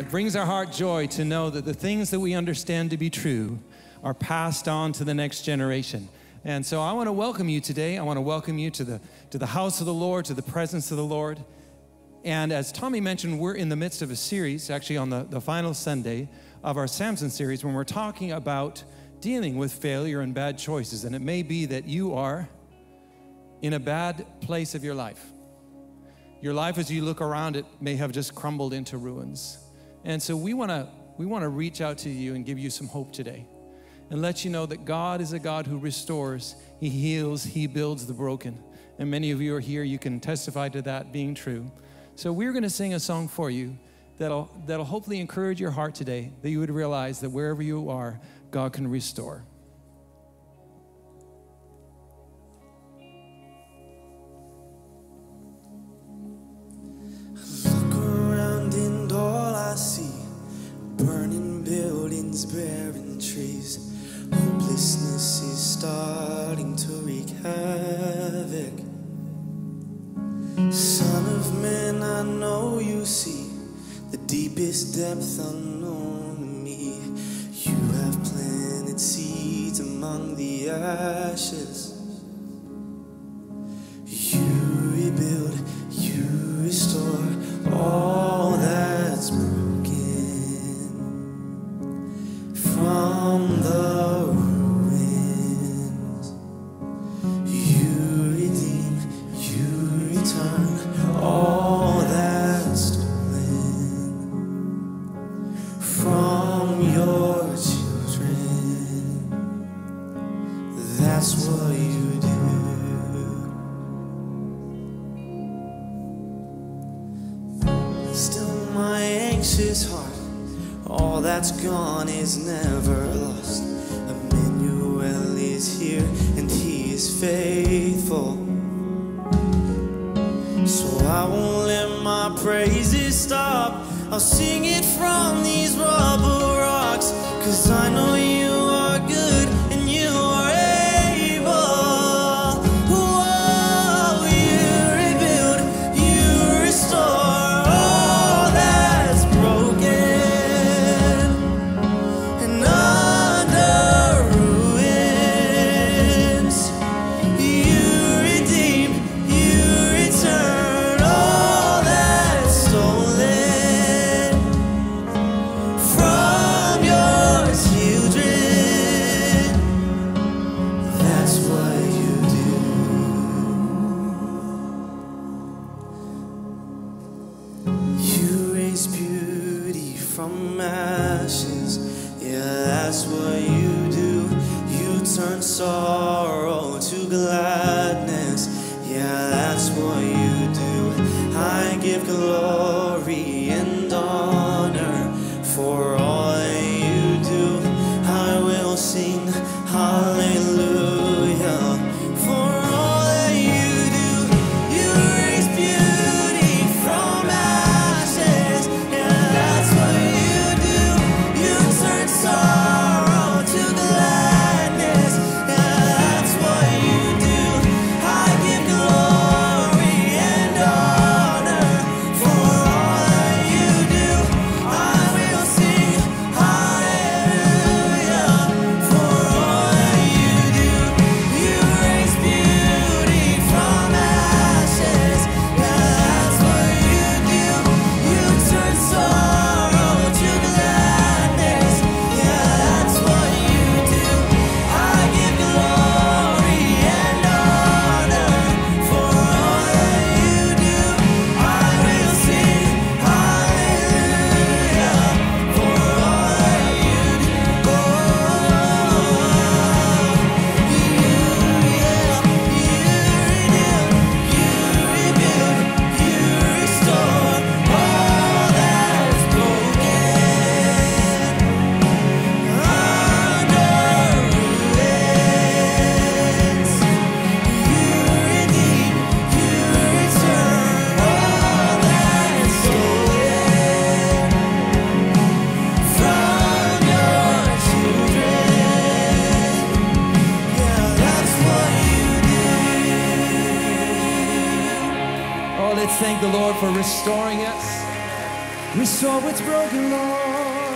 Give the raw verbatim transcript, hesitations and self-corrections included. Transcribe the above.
It brings our heart joy to know that the things that we understand to be true are passed on to the next generation. And so I want to welcome you today. I want to welcome you to the, to the house of the Lord, to the presence of the Lord. And as Tommy mentioned, we're in the midst of a series, actually on the, the final Sunday of our Samson series, when we're talking about dealing with failure and bad choices. And it may be that you are in a bad place of your life. Your life, as you look around it, may have just crumbled into ruins. And so we want to we want to reach out to you and give you some hope today and let you know that God is a God who restores, He heals, He builds the broken. And many of you are here, you can testify to that being true. So we're going to sing a song for you that'll, that'll hopefully encourage your heart today, that you would realize that wherever you are, God can restore. I see burning buildings, barren trees. Hopelessness is starting to wreak havoc. Son of man, I know you see the deepest depth unknown to me. You have planted seeds among the ashes. You rebuild, you restore all that's broken. From the ruins, you redeem, you return all that's stolen from your children. That's what you do. Still my anxious heart, all that's gone is never lost. Emmanuel is here and He is faithful. So I won't let my praises stop. I'll sing it from these rubble rocks, 'cause I know you are good and you are able. Oh, you rebuild, you restore. Thank the Lord for restoring us. restore what's broken, Lord.